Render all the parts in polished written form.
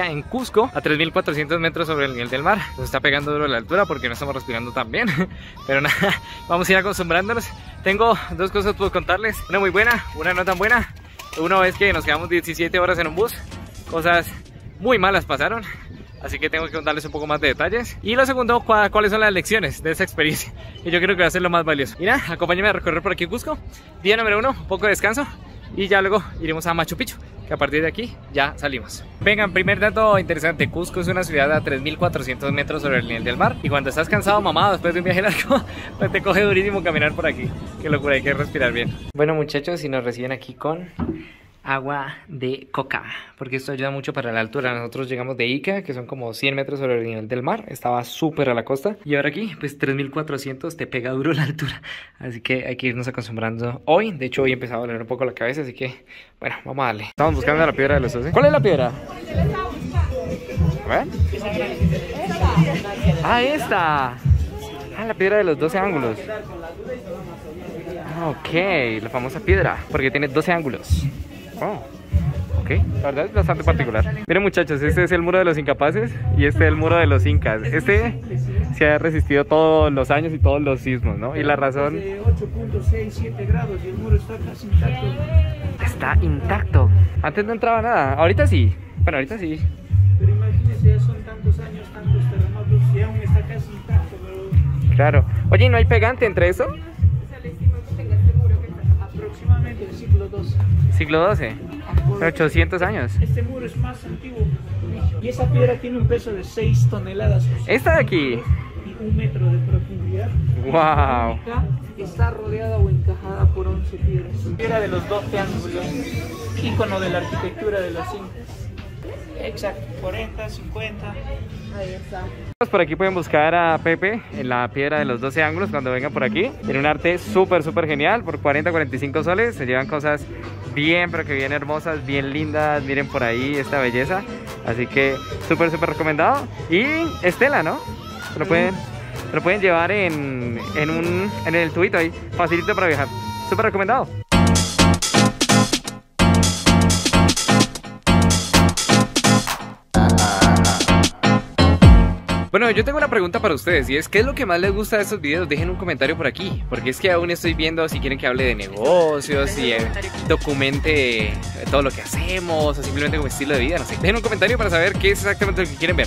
energía en Cusco a 3.400 metros sobre el nivel del mar. Nos está pegando duro la altura porque no estamos respirando tan bien, pero nada, vamos a ir acostumbrándonos. Tengo dos cosas por contarles, una muy buena, una no tan buena. Una es que nos quedamos 17 horas en un bus, cosas muy malas pasaron, así que tengo que contarles un poco más de detalles. Y lo segundo, cuáles son las lecciones de esa experiencia, y yo creo que va a ser lo más valioso. Mira, acompáñenme a recorrer por aquí Cusco. Día número 1, un poco de descanso, y ya luego iremos a Machu Picchu, que a partir de aquí ya salimos. Vengan, primer dato interesante, Cusco es una ciudad a 3.400 metros sobre el nivel del mar, y cuando estás cansado, mamado, después de un viaje largo, pues te coge durísimo caminar por aquí. Qué locura, hay que respirar bien. Bueno muchachos, y nos reciben aquí con agua de coca, porque esto ayuda mucho para la altura. Nosotros llegamos de Ica, que son como 100 metros sobre el nivel del mar, estaba súper a la costa, y ahora aquí, pues 3.400 te pega duro la altura, así que hay que irnos acostumbrando hoy. De hecho hoy empezaba a doler un poco la cabeza, así que bueno, vamos a darle. Estamos buscando la piedra de los dos. ¿Cuál es la piedra? A ver. Ah, esta. Ah, la piedra de los 12 ángulos. Ah, ok, la famosa piedra, porque tiene 12 ángulos. Oh, ok, la verdad es bastante particular. Miren muchachos, este es el muro de los incapaces y este es el muro de los incas. Este se ha resistido todos los años y todos los sismos, ¿no? Y la razón... 8.67 grados y el muro está casi intacto. Está intacto. Antes no entraba nada, ahorita sí. Bueno, ahorita sí. Pero imagínense, son tantos años, tantos terremotos y aún está casi intacto, pero... Claro. Oye, ¿no hay pegante entre eso? Aproximadamente del siglo XII. ¿Siglo XII? 800 años. Este muro es más antiguo. Y esa piedra tiene un peso de 6 toneladas. ¿Esta de aquí? Y un metro de profundidad. ¡Wow! Está rodeada o encajada por 11 piedras. Piedra de los 12 ángulos. Ícono de la arquitectura de los incas. Exacto, 40, 50. Ahí está. Por aquí pueden buscar a Pepe en la piedra de los 12 ángulos cuando vengan por aquí. Tiene un arte súper, súper genial. Por 40, 45 soles se llevan cosas bien, pero que bien hermosas, bien lindas. Miren por ahí esta belleza. Así que súper, súper recomendado. Y Estela, ¿no? Se lo pueden llevar en el tubito ahí. Facilito para viajar. Súper recomendado. Bueno, yo tengo una pregunta para ustedes, y es ¿qué es lo que más les gusta de estos videos? Dejen un comentario por aquí, porque es que aún estoy viendo si quieren que hable de negocios, si documente todo lo que hacemos, o simplemente como estilo de vida, no sé. Dejen un comentario para saber qué es exactamente lo que quieren ver.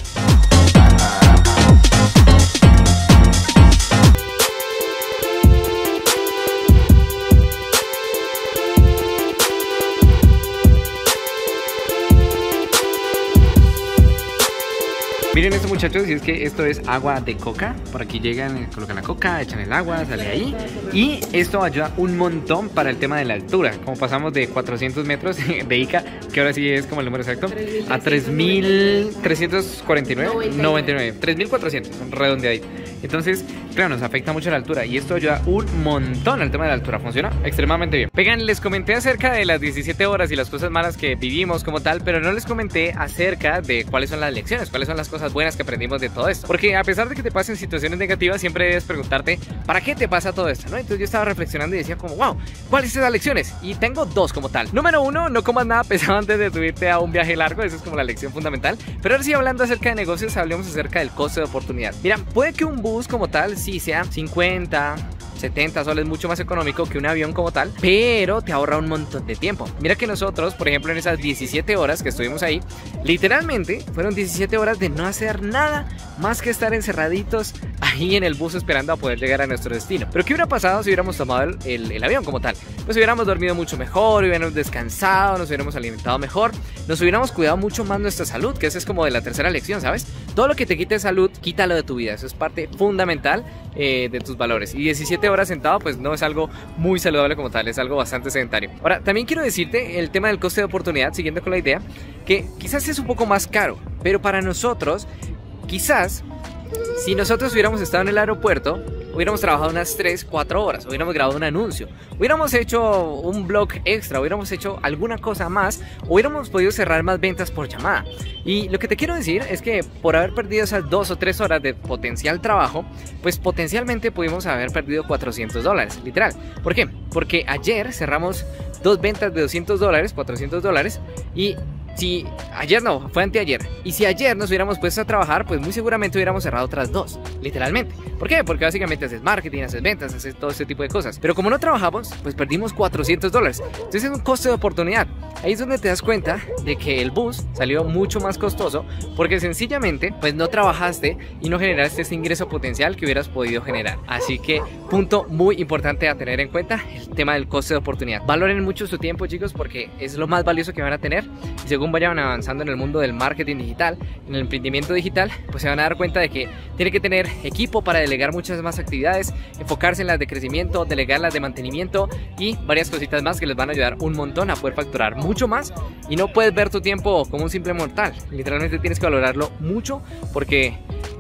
Miren esto muchachos, y es que esto es agua de coca. Por aquí llegan, colocan la coca, echan el agua, sale ahí. Y esto ayuda un montón para el tema de la altura. Como pasamos de 400 metros de Ica, que ahora sí es como el número exacto, a 3.400, redondeadito. Entonces, claro, nos afecta mucho la altura, y esto ayuda un montón al tema de la altura. Funciona extremadamente bien. Vegan, les comenté acerca de las 17 horas y las cosas malas que vivimos como tal, pero no les comenté acerca de cuáles son las lecciones, cuáles son las cosas buenas que aprendimos de todo esto, porque a pesar de que te pasen situaciones negativas, siempre debes preguntarte ¿para qué te pasa todo esto? ¿No? Entonces yo estaba reflexionando y decía como wow, ¿cuáles son las lecciones? Y tengo dos como tal. Número uno, no comas nada pesado antes de subirte a un viaje largo, esa es como la lección fundamental. Pero ahora sí, hablando acerca de negocios, hablemos acerca del costo de oportunidad. Mira, puede que un bus como tal sí sea 50, 70 soles, mucho más económico que un avión como tal, pero te ahorra un montón de tiempo. Mira que nosotros, por ejemplo, en esas 17 horas que estuvimos ahí, literalmente fueron 17 horas de no hacer nada más que estar encerraditos ahí en el bus esperando a poder llegar a nuestro destino. Pero ¿qué hubiera pasado si hubiéramos tomado el avión como tal? Pues hubiéramos dormido mucho mejor, hubiéramos descansado, nos hubiéramos alimentado mejor, nos hubiéramos cuidado mucho más nuestra salud, que esa es como de la tercera lección, ¿sabes? Todo lo que te quite salud, quítalo de tu vida, eso es parte fundamental de tus valores. Y 17 horas sentado pues no es algo muy saludable como tal, es algo bastante sedentario. Ahora, también quiero decirte el tema del coste de oportunidad, siguiendo con la idea, que quizás es un poco más caro, pero para nosotros, quizás, si nosotros hubiéramos estado en el aeropuerto, hubiéramos trabajado unas 3, 4 horas, hubiéramos grabado un anuncio, hubiéramos hecho un blog extra, hubiéramos hecho alguna cosa más, hubiéramos podido cerrar más ventas por llamada. Y lo que te quiero decir es que por haber perdido esas 2 o 3 horas de potencial trabajo, pues potencialmente pudimos haber perdido $400, literal. ¿Por qué? Porque ayer cerramos 2 ventas de $200, $400, y Si ayer no, fue anteayer. Y si ayer nos hubiéramos puesto a trabajar, pues muy seguramente hubiéramos cerrado otras dos, literalmente. ¿Por qué? Porque básicamente haces marketing, haces ventas, haces todo ese tipo de cosas. Pero como no trabajamos, pues perdimos $400. Entonces es un coste de oportunidad. Ahí es donde te das cuenta de que el bus salió mucho más costoso porque sencillamente pues no trabajaste y no generaste ese ingreso potencial que hubieras podido generar. Así que punto muy importante a tener en cuenta, el tema del coste de oportunidad. Valoren mucho su tiempo, chicos, porque es lo más valioso que van a tener. Y según vayan avanzando en el mundo del marketing digital, en el emprendimiento digital, pues se van a dar cuenta de que tiene que tener equipo para delegar muchas más actividades, enfocarse en las de crecimiento, delegar las de mantenimiento y varias cositas más que les van a ayudar un montón a poder facturar mucho más. Y no puedes ver tu tiempo como un simple mortal, literalmente tienes que valorarlo mucho porque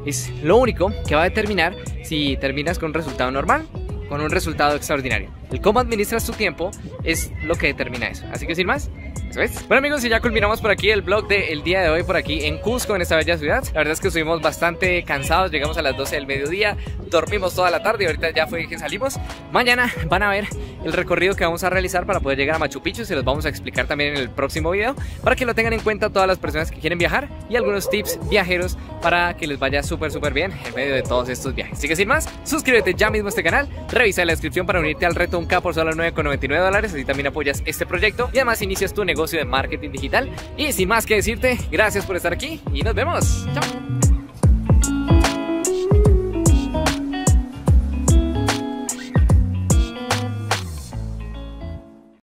es lo único que va a determinar si terminas con un resultado normal, con un resultado extraordinario. El cómo administras tu tiempo es lo que determina eso. Así que sin más, eso es. Bueno, amigos, y ya culminamos por aquí el vlog del día de hoy por aquí en Cusco, en esta bella ciudad. La verdad es que estuvimos bastante cansados, llegamos a las 12 del mediodía, dormimos toda la tarde y ahorita ya fue que salimos. Mañana van a ver el recorrido que vamos a realizar para poder llegar a Machu Picchu, se los vamos a explicar también en el próximo video para que lo tengan en cuenta todas las personas que quieren viajar y algunos tips viajeros para que les vaya súper bien en medio de todos estos viajes. Así que sin más, suscríbete ya mismo a este canal, revisa la descripción para unirte al reto 1K por solo $9.99, así también apoyas este proyecto y además inicias tu negocio de marketing digital. Y sin más que decirte, gracias por estar aquí y nos vemos. Chao.